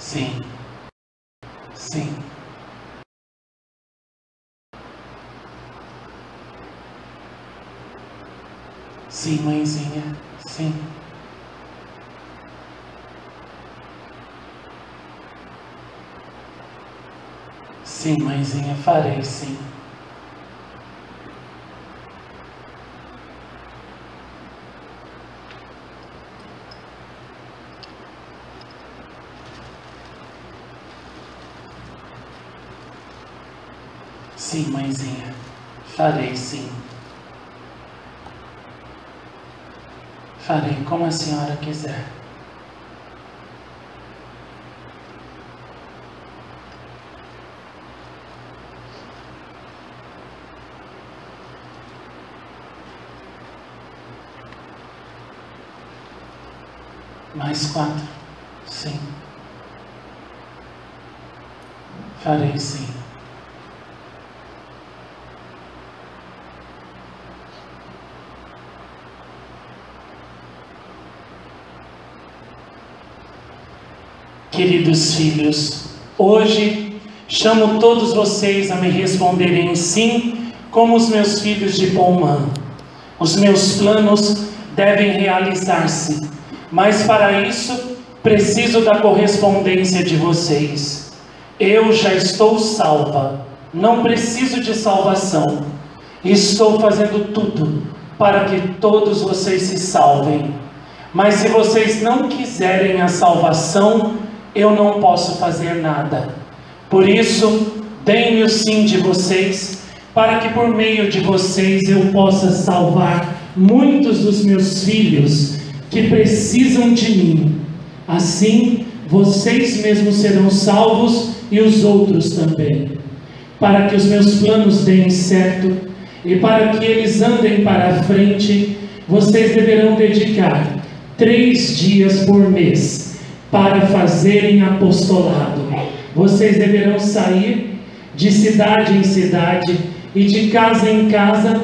Sim. Sim. Sim, mãezinha. Sim. Sim, mãezinha, farei sim. Sim, mãezinha, farei sim. Farei como a senhora quiser. Mais 4, sim. Farei sim. Queridos filhos, hoje chamo todos vocês a me responderem sim, como os meus filhos de Pouman. Os meus planos devem realizar-se, mas para isso preciso da correspondência de vocês. Eu já estou salva, não preciso de salvação. Estou fazendo tudo para que todos vocês se salvem. Mas se vocês não quiserem a salvação, eu não posso fazer nada. Por isso, deem-me o sim de vocês, para que por meio de vocês eu possa salvar muitos dos meus filhos que precisam de mim. Assim, vocês mesmos serão salvos e os outros também. Para que os meus planos deem certo e para que eles andem para a frente, vocês deverão dedicar 3 dias por mês para fazerem apostolado. Vocês deverão sair de cidade em cidade e de casa em casa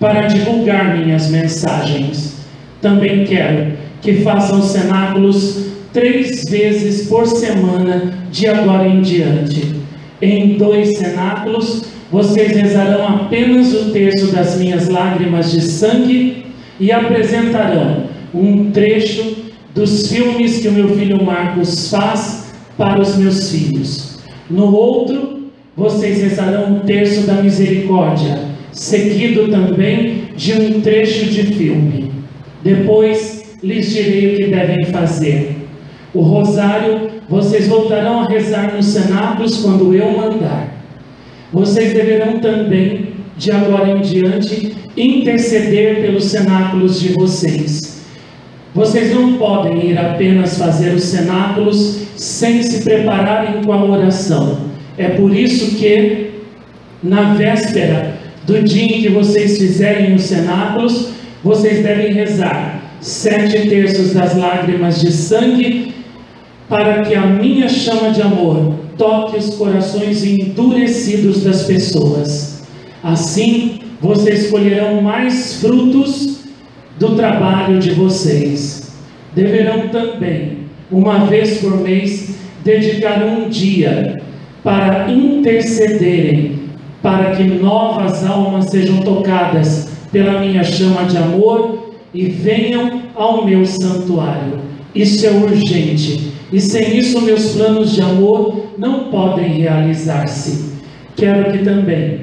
para divulgar minhas mensagens. Também quero que façam cenáculos 3 vezes por semana de agora em diante. Em 2 cenáculos, vocês rezarão apenas o terço das minhas lágrimas de sangue e apresentarão um trecho dos filmes que o meu filho Marcos faz para os meus filhos. No outro, vocês rezarão um terço da misericórdia, seguido também de um trecho de filme. Depois, lhes direi o que devem fazer. O rosário, vocês voltarão a rezar nos cenáculos quando eu mandar. Vocês deverão também, de agora em diante, interceder pelos cenáculos de vocês. Vocês não podem ir apenas fazer os cenáculos sem se prepararem com a oração. É por isso que, na véspera do dia em que vocês fizerem os cenáculos, vocês devem rezar 7 terços das lágrimas de sangue, para que a minha chama de amor toque os corações endurecidos das pessoas. Assim, vocês colherão mais frutos do trabalho de vocês. Deverão também, 1 vez por mês, dedicar um dia para intercederem, para que novas almas sejam tocadas pela minha chama de amor e venham ao meu santuário. Isso é urgente, e sem isso meus planos de amor não podem realizar-se. Quero que também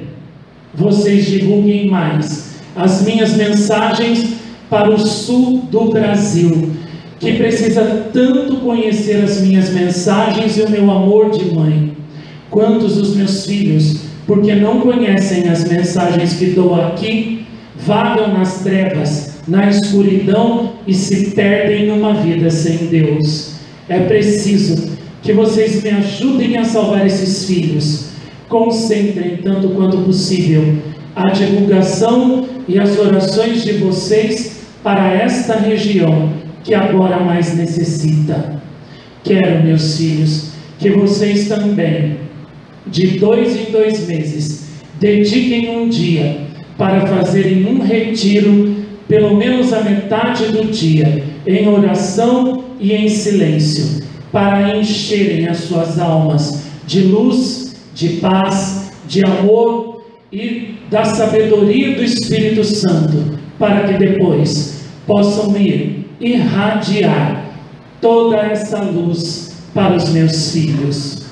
vocês divulguem mais as minhas mensagens para o sul do Brasil, que precisa tanto conhecer as minhas mensagens e o meu amor de mãe, quantos os meus filhos, porque não conhecem as mensagens que dou aqui, vagam nas trevas, na escuridão e se perdem numa vida sem Deus. É preciso que vocês me ajudem a salvar esses filhos. Concentrem, tanto quanto possível, a divulgação e as orações de vocês para esta região que agora mais necessita. Quero, meus filhos, que vocês também, de 2 em 2 meses, dediquem um dia para fazerem um retiro, pelo menos a metade do dia, em oração e em silêncio, para encherem as suas almas de luz, de paz, de amor e da sabedoria do Espírito Santo, para que depois possam ir irradiar toda essa luz para os meus filhos.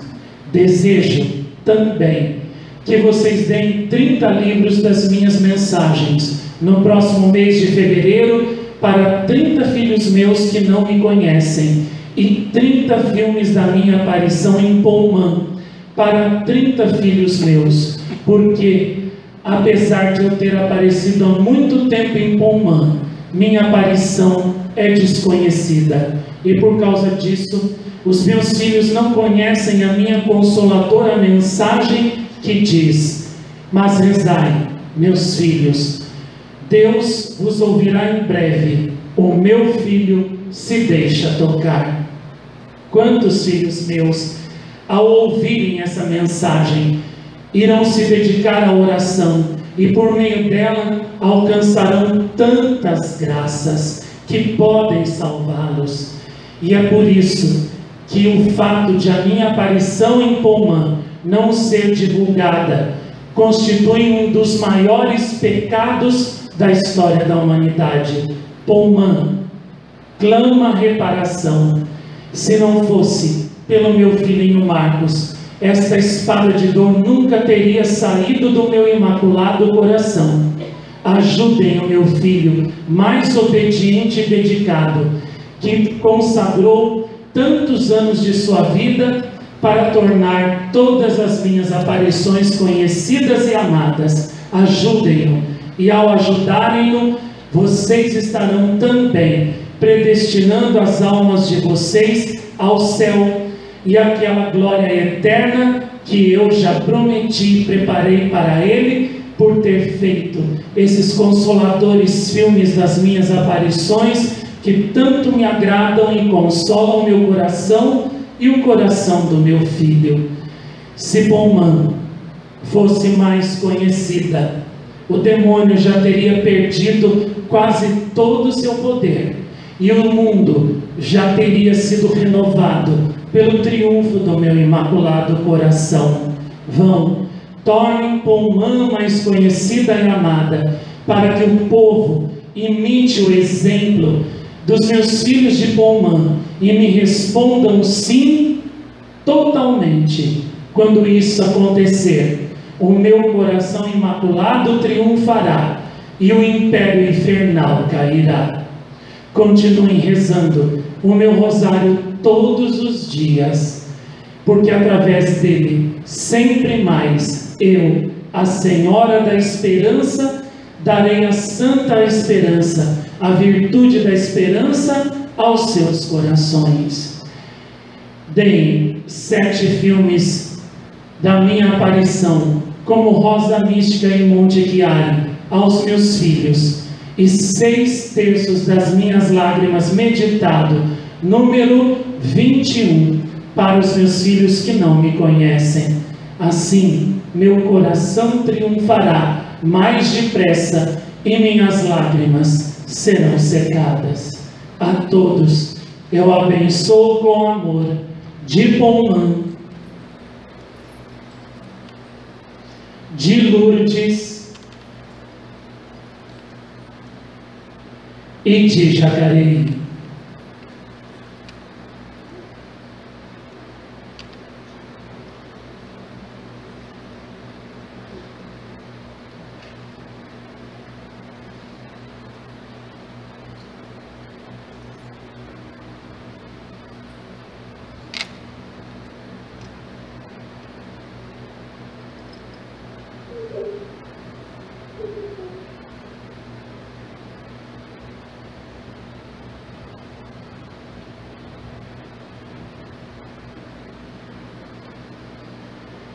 Desejo também que vocês deem 30 livros das minhas mensagens no próximo mês de fevereiro para 30 filhos meus que não me conhecem, e 30 filmes da minha aparição em Pouman para 30 filhos meus, porque apesar de eu ter aparecido há muito tempo em Pouman, minha aparição é desconhecida, e por causa disso os meus filhos não conhecem a minha consoladora mensagem que diz: mas rezai, meus filhos, Deus vos ouvirá em breve, o meu filho se deixa tocar. Quantos filhos meus, ao ouvirem essa mensagem, irão se dedicar à oração, e por meio dela alcançarão tantas graças que podem salvá-los. E é por isso que o fato de a minha aparição em Pouman não ser divulgada constitui um dos maiores pecados da história da humanidade. Pouman clama reparação. Se não fosse pelo meu filhinho Marcos, esta espada de dor nunca teria saído do meu imaculado coração. Ajudem o meu filho mais obediente e dedicado, que consagrou tantos anos de sua vida para tornar todas as minhas aparições conhecidas e amadas. Ajudem-o, e ao ajudarem-o, vocês estarão também predestinando as almas de vocês ao céu e àquela glória eterna que eu já prometi e preparei para ele, por ter feito esses consoladores filmes das minhas aparições, que tanto me agradam e consolam meu coração e o coração do meu filho. Se Pouman fosse mais conhecida, o demônio já teria perdido quase todo o seu poder, e o mundo já teria sido renovado pelo triunfo do meu imaculado coração. Vão, tornem Pouman mais conhecida e amada, para que o povo imite o exemplo dos meus filhos de Pouman e me respondam sim, totalmente. Quando isso acontecer, o meu coração imaculado triunfará e o império infernal cairá. Continuem rezando o meu rosário todos os dias, porque através dele, sempre mais, eu, a Senhora da Esperança, darei a santa esperança, a virtude da esperança aos seus corações. Deem 7 filmes da minha aparição, como Rosa Mística em Monte Guiara, aos meus filhos, e 6 terços das minhas lágrimas meditado, número 21, para os meus filhos que não me conhecem. Assim, meu coração triunfará mais depressa e minhas lágrimas serão secadas. A todos eu abençoo com amor, de Pouman, de Lourdes e de Jacareí.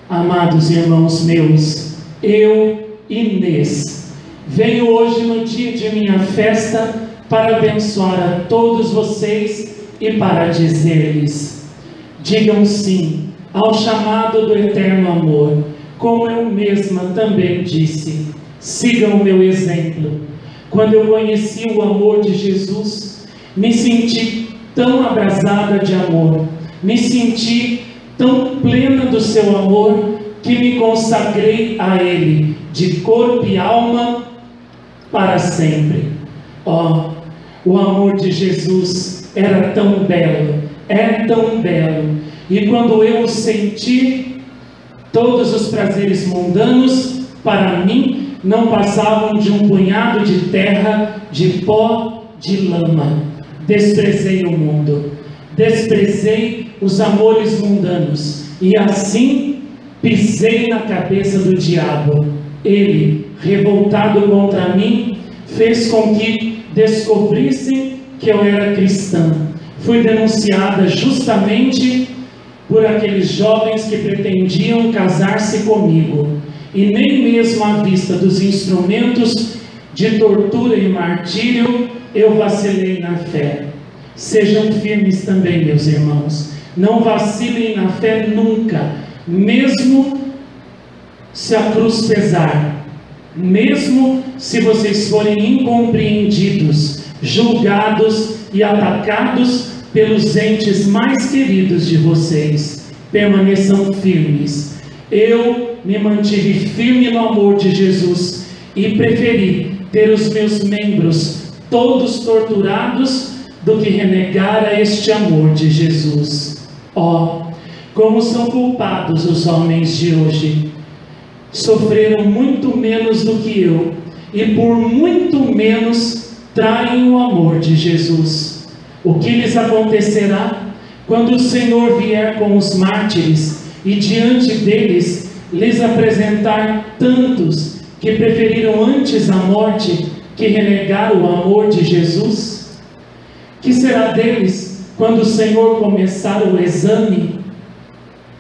Amados irmãos meus, eu, Inês, venho hoje no dia de minha festa para abençoar a todos vocês e para dizer-lhes: digam sim ao chamado do eterno amor, como eu mesma também disse. Sigam o meu exemplo. Quando eu conheci o amor de Jesus, me senti tão abrasada de amor, me senti tão plena do seu amor, que me consagrei a Ele, de corpo e alma, para sempre. Oh, o amor de Jesus era tão belo, é tão belo, e quando eu o senti, todos os prazeres mundanos, para mim, não passavam de um punhado de terra, de pó, de lama. Desprezei o mundo, desprezei os amores mundanos, e assim pisei na cabeça do diabo. Ele, revoltado contra mim, fez com que descobrissem que eu era cristã. Fui denunciada justamente por aqueles jovens que pretendiam casar-se comigo. E nem mesmo à vista dos instrumentos de tortura e martírio, eu vacilei na fé. Sejam firmes também, meus irmãos. Não vacilem na fé nunca, mesmo se a cruz pesar, mesmo se vocês forem incompreendidos, julgados e atacados pelos entes mais queridos de vocês. Permaneçam firmes. Eu me mantive firme no amor de Jesus e preferi ter os meus membros todos torturados do que renegar a este amor de Jesus. Oh, como são culpados os homens de hoje! Sofreram muito menos do que eu e por muito menos traem o amor de Jesus. O que lhes acontecerá quando o Senhor vier com os mártires e diante deles lhes apresentar tantos que preferiram antes a morte que renegar o amor de Jesus? Que será deles quando o Senhor começar o exame?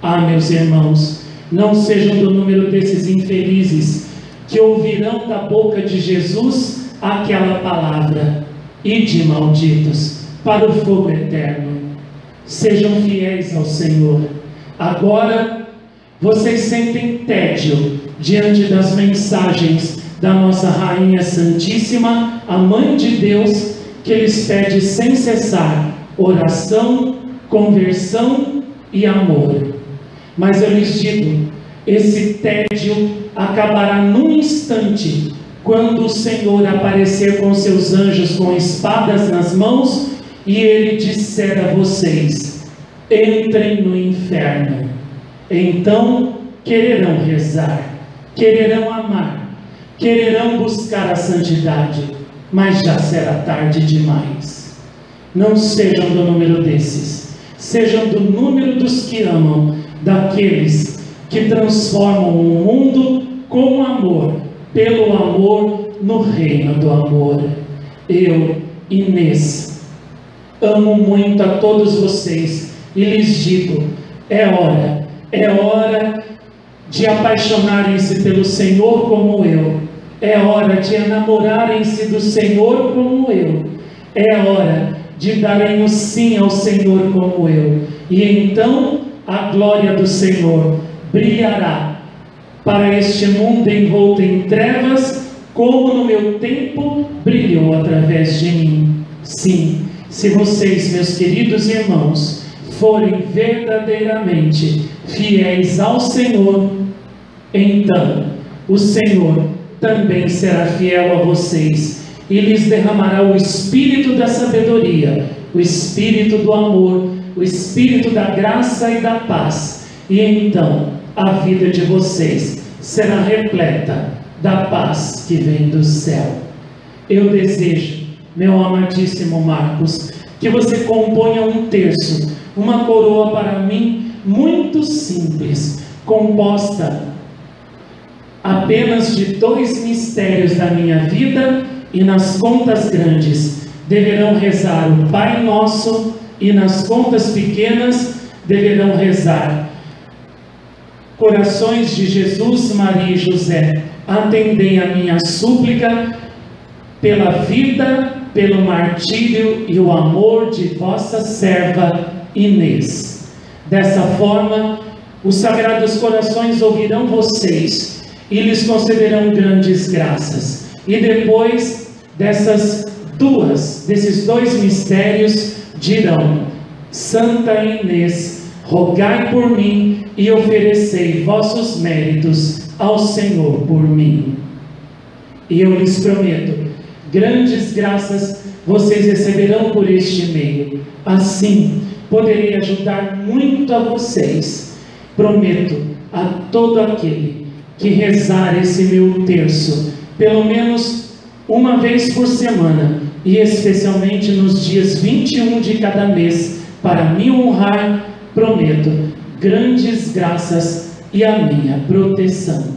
Ah, meus irmãos, não sejam do número desses infelizes que ouvirão da boca de Jesus aquela palavra: ide malditos para o fogo eterno. Sejam fiéis ao Senhor. Agora, vocês sentem tédio diante das mensagens da nossa Rainha Santíssima, a Mãe de Deus, que lhes pede sem cessar oração, conversão e amor. Mas eu lhes digo, esse tédio acabará num instante, quando o Senhor aparecer com seus anjos com espadas nas mãos e Ele disser a vocês: entrem no inferno. Então quererão rezar, quererão amar, quererão buscar a santidade, mas já será tarde demais. Não sejam do número desses, sejam do número dos que amam, daqueles que transformam o mundo com amor, pelo amor, no reino do amor. Eu, Inês, amo muito a todos vocês, e lhes digo, é hora de apaixonarem-se pelo Senhor como eu, é hora de enamorarem-se do Senhor como eu, é hora de darem o sim ao Senhor como eu, e então a glória do Senhor brilhará para este mundo envolto em trevas, como no meu tempo brilhou através de mim. Sim, se vocês, meus queridos irmãos, forem verdadeiramente fiéis ao Senhor, então o Senhor também será fiel a vocês e lhes derramará o Espírito da sabedoria, o Espírito do amor, o Espírito da graça e da paz. E então a vida de vocês será repleta da paz que vem do céu. Eu desejo, meu amadíssimo Marcos, que você componha um terço, uma coroa para mim muito simples, composta apenas de 2 mistérios da minha vida, e nas contas grandes deverão rezar o Pai Nosso, e nas contas pequenas deverão rezar Corações de Jesus, Maria e José, atendei a minha súplica pela vida, pelo martírio e o amor de vossa serva Inês. Dessa forma, os Sagrados Corações ouvirão vocês e lhes concederão grandes graças. E depois desses dois mistérios dirão: Santa Inês, rogai por mim e oferecei vossos méritos ao Senhor por mim. E eu lhes prometo, grandes graças vocês receberão por este meio. Assim, poderei ajudar muito a vocês. Prometo a todo aquele que rezar esse meu terço, pelo menos uma vez por semana, e especialmente nos dias 21 de cada mês, para me honrar, prometo grandes graças e a minha proteção.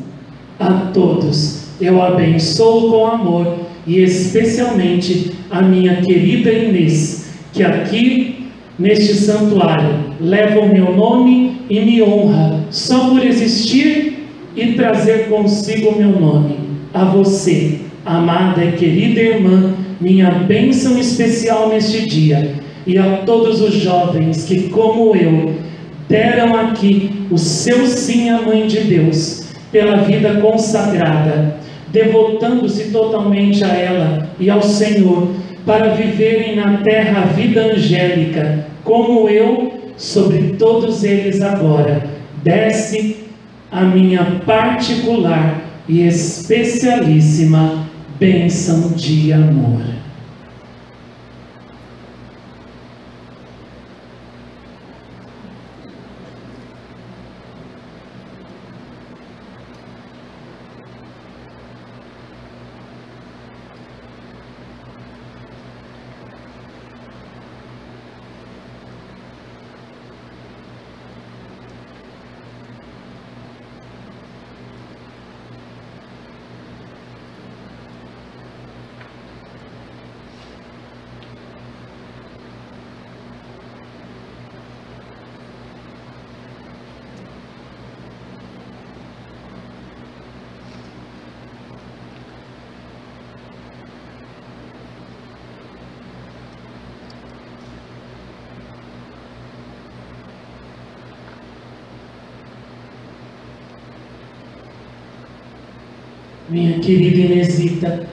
A todos eu abençoo com amor, e especialmente a minha querida Inês, que aqui neste santuário leva o meu nome e me honra só por existir e trazer consigo o meu nome. A você, amada e querida irmã, minha bênção especial neste dia, e a todos os jovens que, como eu, deram aqui o seu sim à Mãe de Deus, pela vida consagrada, devotando-se totalmente a ela e ao Senhor, para viverem na terra a vida angélica, como eu, sobre todos eles agora, desce a minha particular e especialíssima bênção de amor. Minha querida Inesita,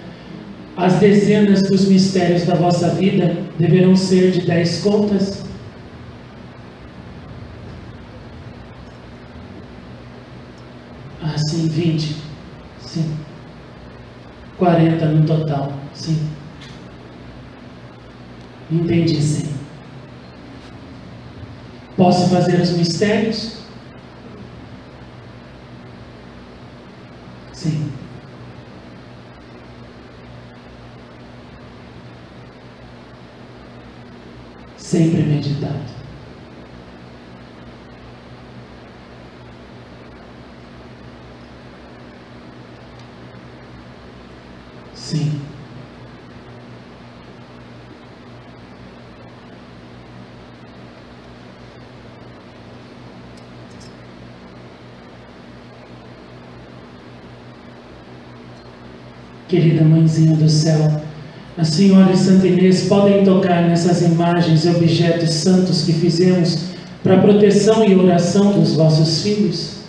as dezenas dos mistérios da vossa vida deverão ser de 10 contas? Ah, sim, 20. Sim. 40 no total. Sim. Entendi, sim. Posso fazer os mistérios? Sim. Sempre meditado. Sim. Querida Mãezinha do Céu, a Senhora e Santa Inês podem tocar nessas imagens e objetos santos que fizemos para a proteção e oração dos vossos filhos?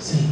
Sim.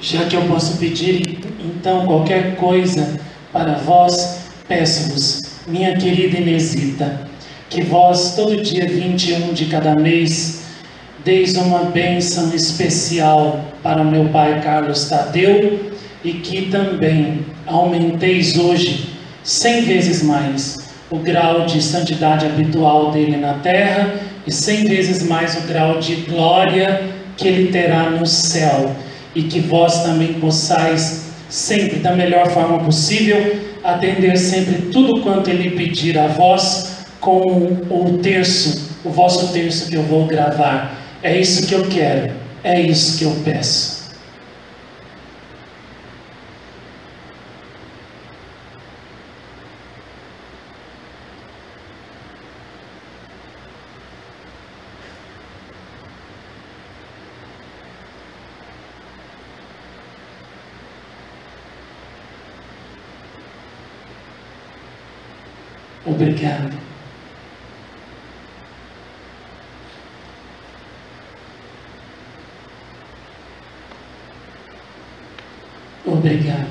Já que eu posso pedir, então, qualquer coisa para vós, peço-vos, minha querida Inêsita, que vós, todo dia 21 de cada mês, deis uma bênção especial para meu pai Carlos Tadeu e que também aumenteis hoje 100 vezes mais o grau de santidade habitual dele na terra e 100 vezes mais o grau de glória que ele terá no céu, e que vós também possais sempre, da melhor forma possível, atender sempre tudo quanto ele pedir a vós com o terço, o vosso terço que eu vou gravar. É isso que eu quero, é isso que eu peço. Obrigado. Obrigada.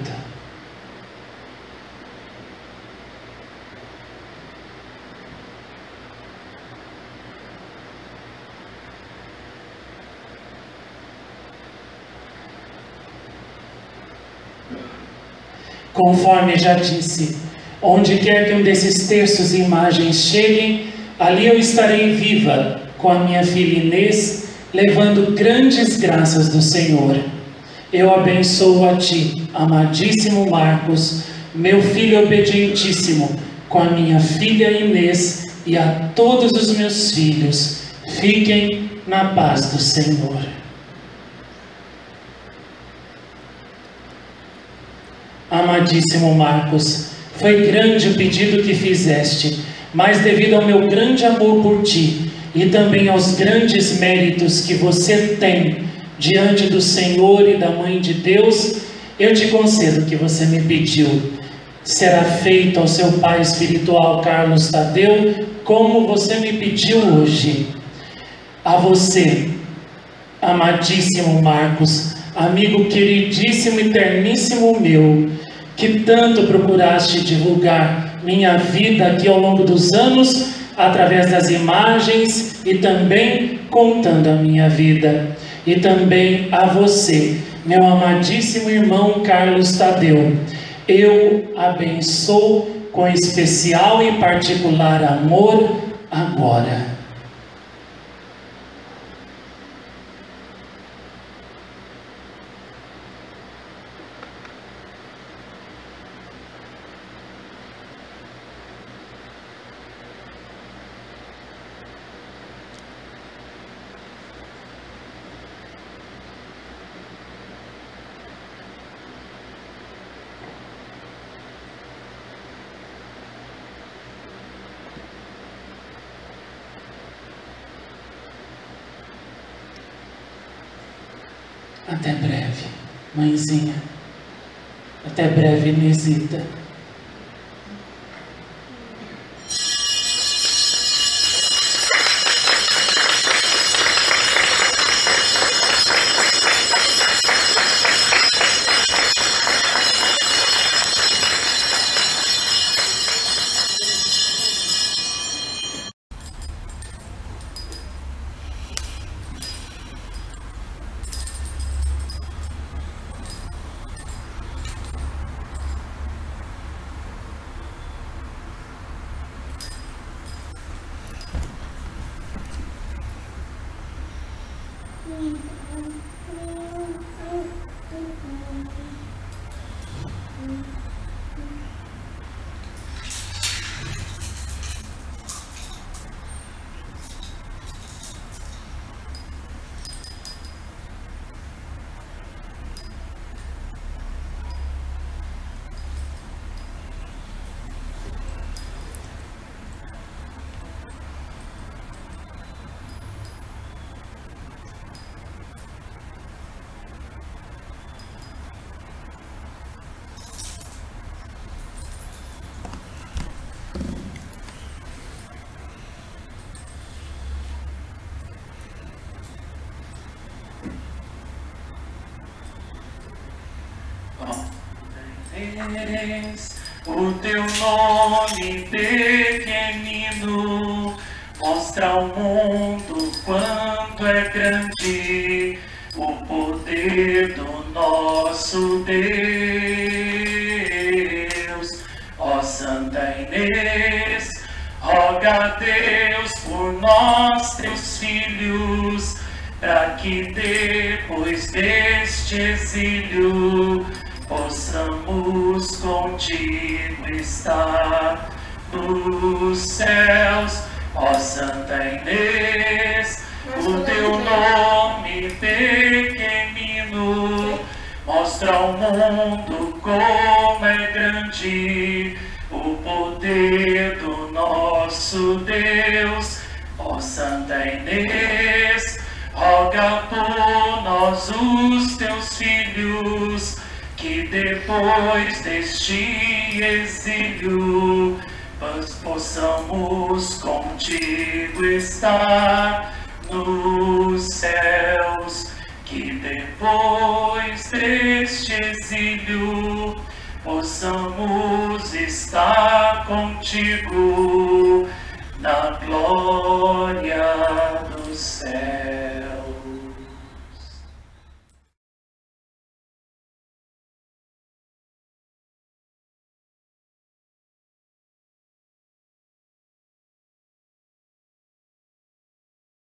Conforme já disse, onde quer que um desses terços e imagens cheguem, ali eu estarei viva com a minha filha Inês, levando grandes graças do Senhor. Eu abençoo a ti, amadíssimo Marcos, meu filho obedientíssimo, com a minha filha Inês e a todos os meus filhos. Fiquem na paz do Senhor. Amadíssimo Marcos, foi grande o pedido que fizeste, mas devido ao meu grande amor por ti e também aos grandes méritos que você tem diante do Senhor e da Mãe de Deus, eu te concedo o que você me pediu. Será feito ao seu pai espiritual Carlos Tadeu como você me pediu hoje. A você, amadíssimo Marcos, amigo queridíssimo e terníssimo meu, que tanto procuraste divulgar minha vida aqui ao longo dos anos, através das imagens e também contando a minha vida. E também a você, meu amadíssimo irmão Carlos Tadeu, eu abençoo com especial e particular amor agora. Até breve, mãezinha. Até breve, Inêsita. és o teu nome pequenino, mostra ao mundo quanto é grande o poder do nosso Deus. Ó Santa Inês, roga a Deus por nós, teus filhos, para que depois deste exílio possamos contigo estar nos céus. Ó Santa Inês, o teu nome pequenino mostra ao mundo como é grande o poder do nosso Deus. Ó Santa Inês, roga por nós os teus filhos, que depois deste exílio possamos contigo estar nos céus, que depois deste exílio possamos estar contigo na glória.